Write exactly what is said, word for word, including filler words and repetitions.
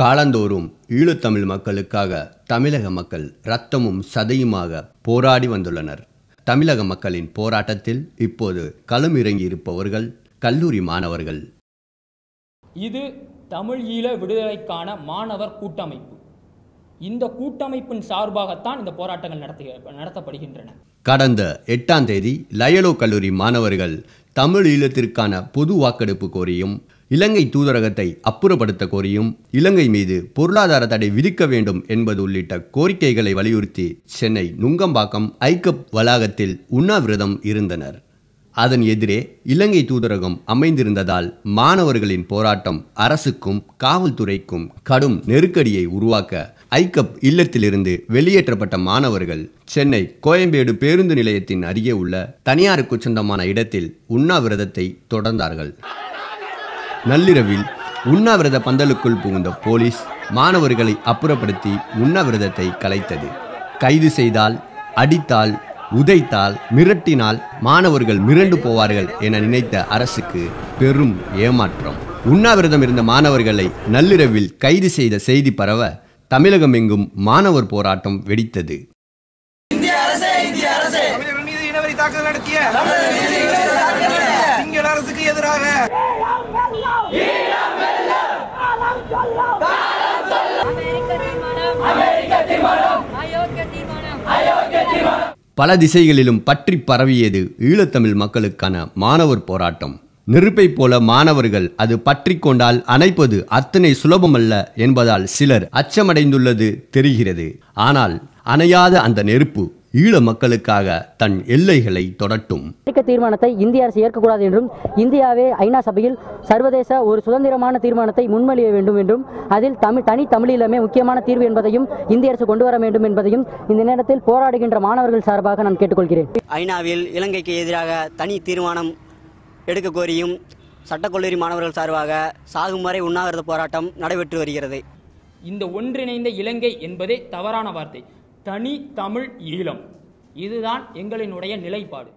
காலந்தோறும் ஈழத்தமிழ் மக்களுக்காக தமிழக மக்கள் இரத்தமும் சதையுமாக போராடி வந்துள்ளனர். தமிழக மக்களின் போராட்டத்தில் இப்போது களம் இறங்கியிருப்பவர்கள் கல்லூரி மாணவர்கள். இது தமிழ் ஈழ விடுதலைக்கான மாணவர் கூட்டமைப்பு. இந்த கூட்டமைப்பின் சார்பாகத்தான் இந்த போராட்டங்கள் நடத்தப்படுகின்றன. கடந்த எட்டாம் தேதி லயலோ கல்லூரி மாணவர்கள் தமிழ் ஈழத்திற்கான பொது வாக்கெடுப்பு கோரியும் இலங்கை தூதரகத்தை அப்புறப்படுத்த கோரியும் இலங்கை மீது பொருளாதார தடை விதிக்க வேண்டும் என்பது உள்ளிட்ட கோரிக்கைகளை வலியுறுத்தி சென்னை நுங்கம்பாக்கம் ஐகப் வளாகத்தில் உண்ணாவிரதம் இருந்தனர். அதன் எதிரே இலங்கை தூதரகம் அமைந்திருந்ததால் மாணவர்களின் போராட்டம் அரசுக்கும் காவல்துறைக்கும் கடும் நெருக்கடியை உருவாக்க ஐகப் இல்லத்திலிருந்து வெளியேற்றப்பட்ட மாணவர்கள் சென்னை கோயம்பேடு பேருந்து நிலையத்தின் அருகே உள்ள தனியாருக்கு சொந்தமான இடத்தில் உண்ணாவிரதத்தை தொடர்ந்தார்கள். நள்ளிரவில் உண்ணாவிரத பந்தலுக்குள் புகுந்த போலீஸ் மாணவர்களை அப்புறப்படுத்தி உண்ணாவிரதத்தை கலைத்தது. கைது செய்தால், அடித்தால், உதைத்தால், மிரட்டினால் மாணவர்கள் மிரண்டு போவார்கள் என நினைத்த அரசுக்கு பெரும் ஏமாற்றம். உண்ணாவிரதம் இருந்த மாணவர்களை நள்ளிரவில் கைது செய்த செய்தி பரவ தமிழகம் எங்கும் மாணவர் போராட்டம் வெடித்தது. பல திசைகளிலும் பற்றி பரவியது ஈழத்தமிழ் மக்களுக்கான மாணவர் போராட்டம். நெருப்பை போல மாணவர்கள் அது பற்றி கொண்டால் அணைப்பது அத்தனை சுலபமல்ல என்பதால் சிலர் அச்சமடைந்துள்ளது தெரிகிறது. ஆனால் அணையாத அந்த நெருப்பு ஈழ மக்களுக்காக தன் எல்லைகளை தொடட்டும். தீர்மானத்தை இந்திய அரசு ஏற்கக்கூடாது என்றும், இந்தியாவே ஐநா சபையில் சர்வதேச ஒரு சுதந்திரமான தீர்மானத்தை முன்மொழிய வேண்டும் என்றும், அதில் தமிழ் தனி தமிழிலமே முக்கியமான தீர்வு என்பதையும் இந்திய அரசு கொண்டு வர வேண்டும் என்பதையும் இந்த நேரத்தில் போராடுகின்ற மாணவர்கள் சார்பாக நான் கேட்டுக்கொள்கிறேன். ஐநாவில் இலங்கைக்கு எதிராக தனி தீர்மானம் எடுக்க கோரியும் சட்டக்கல்லூரி மாணவர்கள் சார்பாக சாகும் வரை உண்ணாவிரத போராட்டம் நடைபெற்று வருகிறது. இந்த ஒன்றிணைந்த இலங்கை என்பதே தவறான வார்த்தை. தனி தமிழ் ஈழம், இதுதான் எங்களினுடைய நிலைப்பாடு.